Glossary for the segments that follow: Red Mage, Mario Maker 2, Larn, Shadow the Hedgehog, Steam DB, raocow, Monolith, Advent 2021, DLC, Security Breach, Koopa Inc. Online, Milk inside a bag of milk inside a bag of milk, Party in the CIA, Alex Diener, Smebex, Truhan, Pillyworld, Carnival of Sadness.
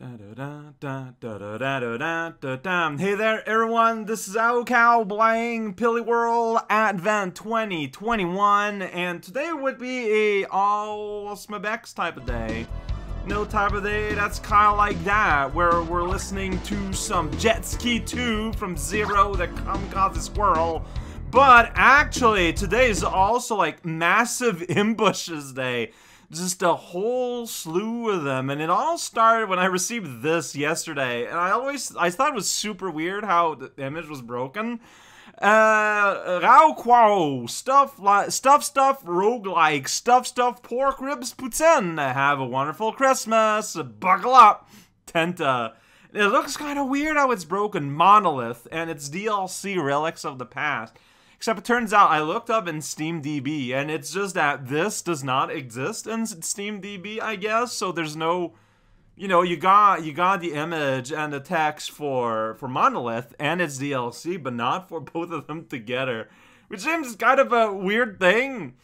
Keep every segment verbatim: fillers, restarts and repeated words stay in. Da, da, da, da, da, da, da, da, da. Hey there, everyone. This is raocow playing Pillyworld Advent twenty twenty-one, and today would be a all Smebex type of day. No type of day that's kind of like that, where we're listening to some Jet Ski two from Zero, the Kamikaze Squirrel. But actually, today is also like Massive Ambushes Day. Just a whole slew of them, and it all started when I received this yesterday, and I always, I thought it was super weird how the image was broken. Uh, raocow, stuff, like stuff, stuff, roguelike, stuff, stuff, pork ribs, poutine, have a wonderful Christmas, buckle up, Tenta. It looks kind of weird how it's broken, Monolith, and it's D L C relics of the past. Except it turns out I looked up in Steam D B, and it's just that this does not exist in Steam D B, I guess. So there's no, you know, you got you got the image and the text for for Monolith and its D L C, but not for both of them together, which seems kind of a weird thing.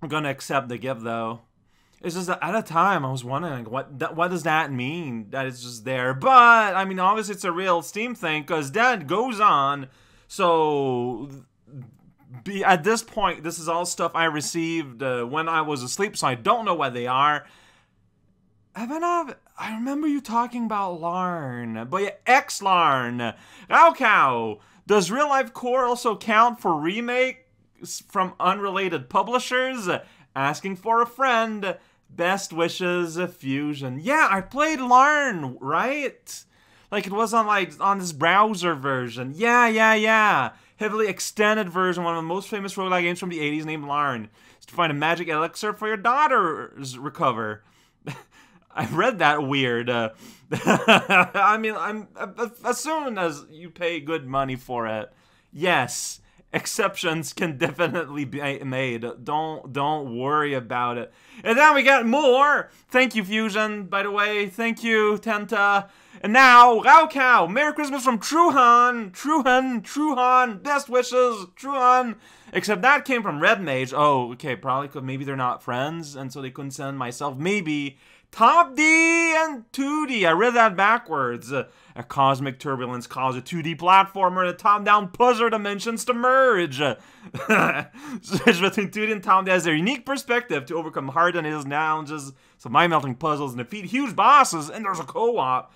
I'm gonna accept the gift though. It's just that at a time I was wondering like, what th what does that mean that it's just there? But I mean, obviously it's a real Steam thing because that goes on. So. Be, at this point, this is all stuff I received uh, when I was asleep, so I don't know what they are. Ivanov, I remember you talking about Larn, but yeah, X Larn. Raocow, does real life core also count for remakes from unrelated publishers? Asking for a friend. Best wishes, Fusion. Yeah, I played Larn, right? Like it was on like on this browser version. Yeah, yeah, yeah. Heavily extended version, one of the most famous roguelike games from the eighties named Larn. It's to find a magic elixir for your daughter's recover. I read that weird. Uh, I mean, I'm uh, as soon as you pay good money for it, yes, exceptions can definitely be made. Don't don't worry about it. And then we got more. Thank you, Fusion, by the way. Thank you, Tenta. And now, raocow, Merry Christmas from Truhan, Truhan, Truhan, best wishes, Truhan. Except that came from Red Mage. Oh, okay, probably could, maybe they're not friends, and so they couldn't send myself. Maybe Top D and two D. I read that backwards. A cosmic turbulence caused a two D platformer in a top-down puzzler dimensions to merge. Switch between two D and Top D has their unique perspective to overcome hard and his challenges, some mind-melting puzzles, and defeat huge bosses. And there's a co-op.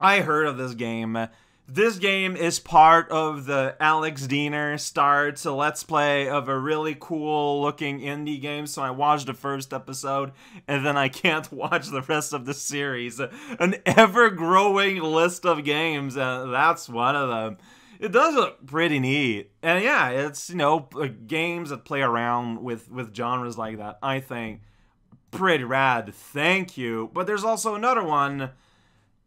I heard of this game. This game is part of the Alex Diener starts a Let's Play of a really cool looking indie game, so I watched the first episode, and then I can't watch the rest of the series. An ever-growing list of games, and that's one of them. It does look pretty neat. And yeah, it's, you know, games that play around with, with genres like that, I think. Pretty rad, thank you. But there's also another one.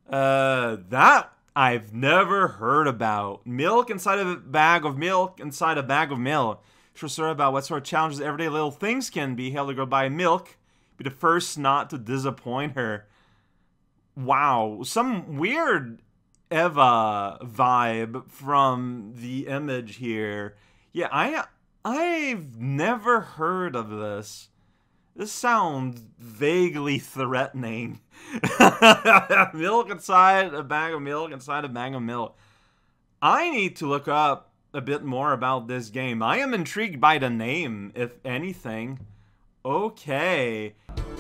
Uh, that I've never heard about. Milk inside a bag of milk inside a bag of milk. Sure, sir, about what sort of challenges everyday little things can be. Hail the girl by milk. Be the first not to disappoint her. Wow. Some weird Eva vibe from the image here. Yeah, I, I've never heard of this. This sounds vaguely threatening. Milk inside a bag of milk inside a bag of milk. I need to look up a bit more about this game. I am intrigued by the name, if anything. Okay.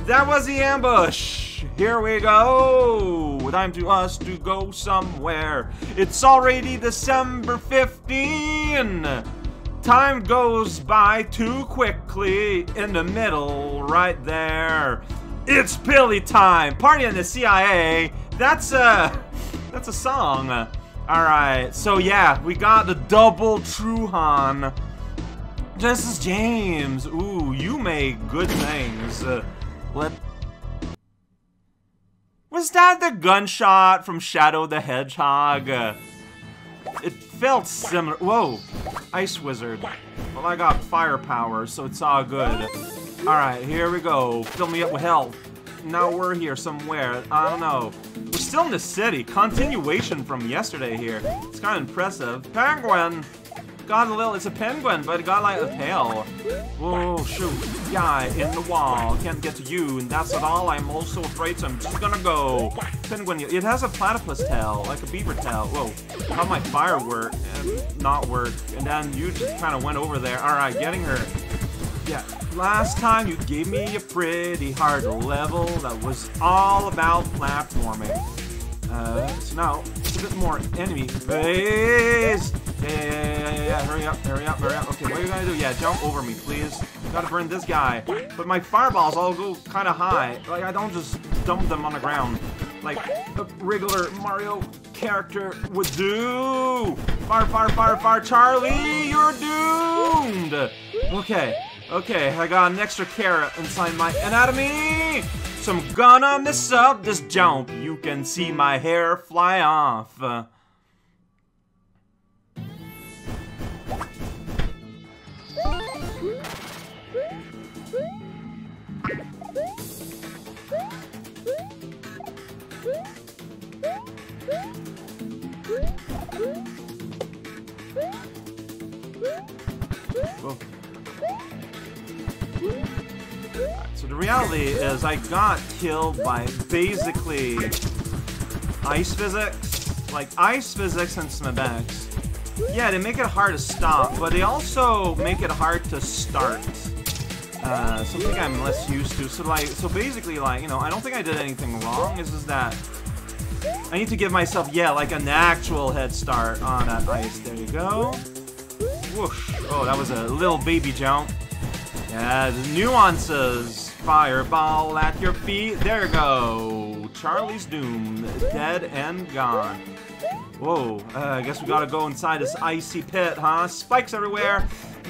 That was the ambush. Here we go. Time to us to go somewhere. It's already December fifteenth. Time goes by too quickly, in the middle, right there. It's Pilly time! Party in the C I A! That's a... that's a song. Alright, so yeah, we got the double Truhan. This is James. Ooh, you make good things. Uh, let... Was that the gunshot from Shadow the Hedgehog? Uh, it felt similar. Whoa. Ice Wizard. Well, I got firepower, so it's all good. Alright, here we go. Fill me up with health. Now we're here somewhere. I don't know. We're still in the city. Continuation from yesterday here. It's kind of impressive. Penguin! God Lil, it's a penguin, but it got like a tail. Whoa, shoot. Yeah, in the wall. Can't get to you, and that's at all. I'm also afraid, so I'm just gonna go. Penguin, it has a platypus tail, like a beaver tail. Whoa, how my fire work, uh, not work. And then you just kind of went over there. Alright, getting her. Yeah, last time you gave me a pretty hard level that was all about platforming. Uh, so now, a bit more enemy base. Yeah, yeah, yeah, yeah, yeah, hurry up, hurry up, hurry up. Okay, what are you gonna do? Yeah, jump over me, please. Gotta burn this guy. But my fireballs all go kind of high. Like, I don't just dump them on the ground. Like a regular Mario character would do. Fire, fire, fire, fire, Charlie, you're doomed. Okay, okay, I got an extra carrot inside my anatomy. So I'm gonna mess up this jump. You can see my hair fly off. Uh, Whoa. Right, so the reality is I got killed by basically ice physics, like ice physics and Smebex. Yeah, they make it hard to stop, but they also make it hard to start. Uh, something I'm less used to. So like, so basically, like, you know, I don't think I did anything wrong. It's just that I need to give myself, yeah, like an actual head start on that ice. There you go. Whoosh. Oh, that was a little baby jump. Yeah, the nuances. Fireball at your feet. There you go. Charlie's doomed. Dead and gone. Whoa, uh, I guess we gotta go inside this icy pit, huh? Spikes everywhere.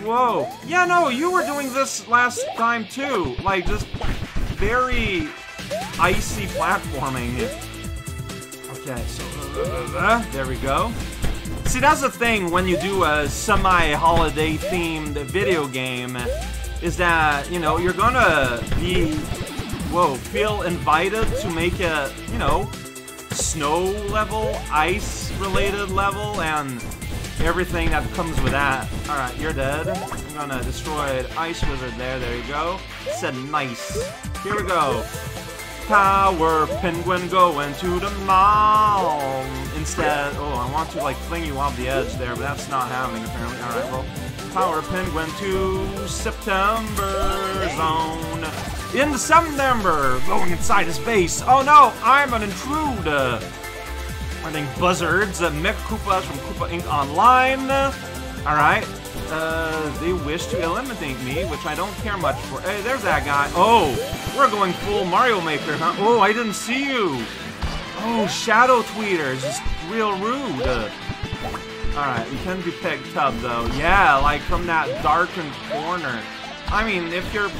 Whoa. Yeah, no, you were doing this last time too. Like, just very icy platforming. Okay, so uh, there we go. See, that's the thing when you do a semi-holiday themed video game, is that, you know, you're gonna be, whoa, feel invited to make a, you know, snow level, ice related level, and everything that comes with that. Alright, you're dead. I'm gonna destroy an ice wizard there. There you go. Said nice. Here we go. Power penguin going to the mall. Instead, oh, I want to like fling you off the edge there, but that's not happening apparently. Alright, well, power penguin to September zone. In the September, going inside his base. Oh no, I'm an intruder. I think buzzards, uh, Mech Koopas from Koopa Incorporated. Online. All right, uh, they wish to eliminate me, which I don't care much for. Hey, there's that guy. Oh, we're going full Mario Maker, huh? Oh, I didn't see you. Oh, Shadow tweeters, just real rude. Uh, all right, you can be picked up though. Yeah, like from that darkened corner. I mean, if you're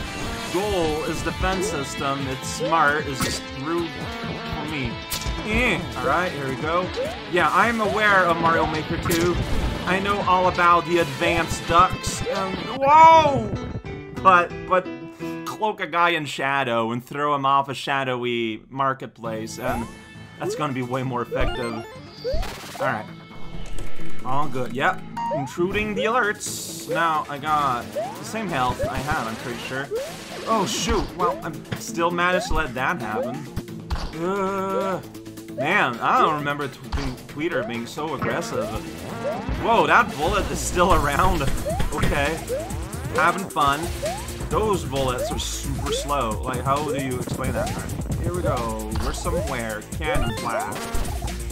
goal is defense system, it's smart, it's just rude for me. Eh. Alright, here we go. Yeah, I'm aware of Mario Maker two. I know all about the advanced ducks. Um, whoa! But, but cloak a guy in shadow and throw him off a shadowy marketplace, and that's gonna be way more effective. Alright. All good. Yep. Intruding the alerts. Now I got the same health I had, I'm pretty sure. Oh shoot, well, I'm still managed to let that happen. Uh, man, I don't remember Tweeter being so aggressive. Whoa, that bullet is still around. Okay, having fun. Those bullets are super slow. Like, how do you explain that? Right, here we go, we're somewhere. Cannon blast.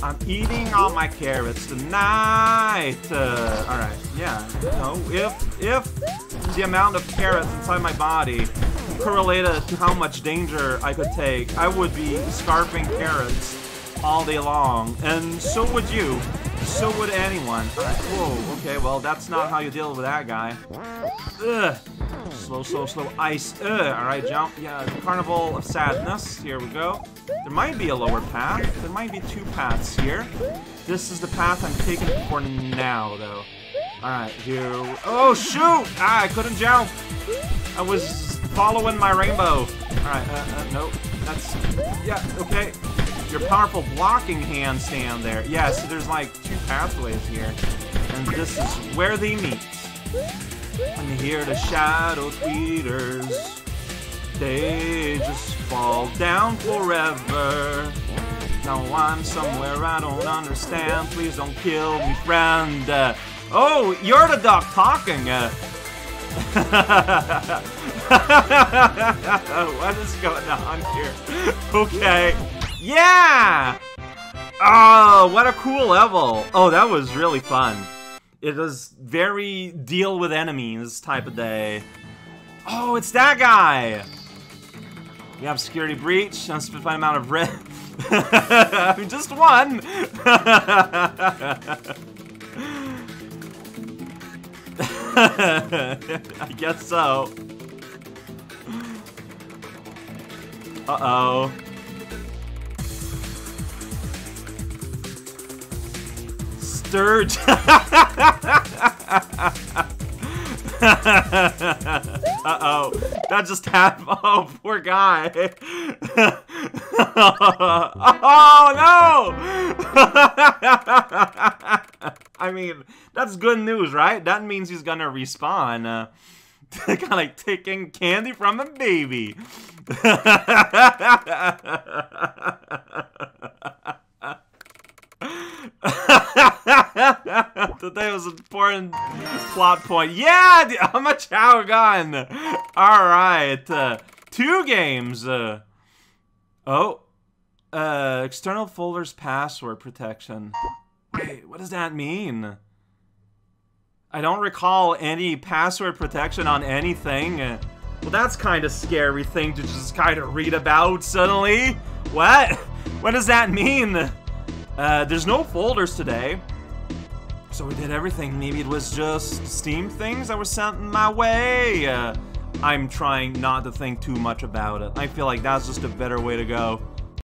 I'm eating all my carrots tonight. Uh, Alright, yeah, you know, if, if the amount of carrots inside my body correlated to how much danger I could take, I would be scarfing carrots all day long, and so would you, so would anyone. Right. Whoa, okay, well, that's not how you deal with that guy. Ugh. Slow, slow, slow, ice. Ugh. All right, jump. Yeah, Carnival of Sadness. Here we go. There might be a lower path. There might be two paths here. This is the path I'm taking for now, though. All right, here. Oh shoot! Ah, I couldn't jump. I was following my rainbow. Alright, uh, uh, nope. That's, yeah, okay. Your powerful blocking handstand there. Yeah, so there's like two pathways here. and this is where they meet. When you hear the shadow tweeters, they just fall down forever. Now I'm somewhere I don't understand. Please don't kill me, friend. Uh, oh, you're the dog talking. Uh, what is going on here? Okay. Yeah! Oh, what a cool level. Oh, that was really fun. It was very deal with enemies type of day. Oh, it's that guy! We have Security Breach, and a specified amount of red. I mean, just one! I guess so. Uh-oh. Sturge! Uh-oh. That just happened. Oh, poor guy. Oh, no! I mean, that's good news, right? That means he's gonna respawn. Uh, kind of like taking candy from a baby. Today was an important plot point. Yeah, dude, I'm a chow gun. All right, uh, two games. Uh, oh, uh, external folders password protection. Wait, what does that mean? I don't recall any password protection on anything. Well, that's kind of scary thing to just kind of read about suddenly. What? What does that mean? Uh, there's no folders today, so we did everything. Maybe it was just Steam things that were sent my way. Uh, I'm trying not to think too much about it. I feel like that's just a better way to go.